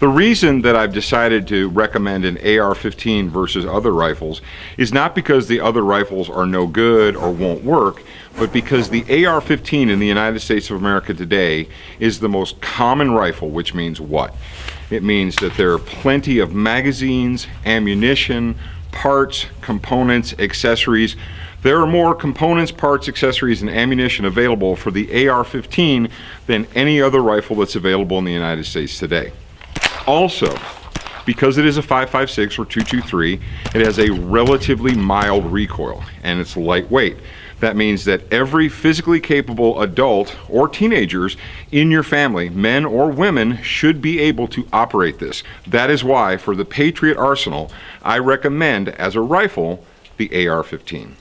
The reason that I've decided to recommend an AR-15 versus other rifles is not because the other rifles are no good or won't work, but because the AR-15 in the United States of America today is the most common rifle, which means what? It means that there are plenty of magazines, ammunition, parts, components, accessories. There are more components, parts, accessories, and ammunition available for the AR-15 than any other rifle that's available in the United States today. Also, because it is a 5.56 or .223, it has a relatively mild recoil and it's lightweight. That means that every physically capable adult or teenagers in your family, men or women, should be able to operate this. That is why for the Patriot Arsenal, I recommend as a rifle the AR-15.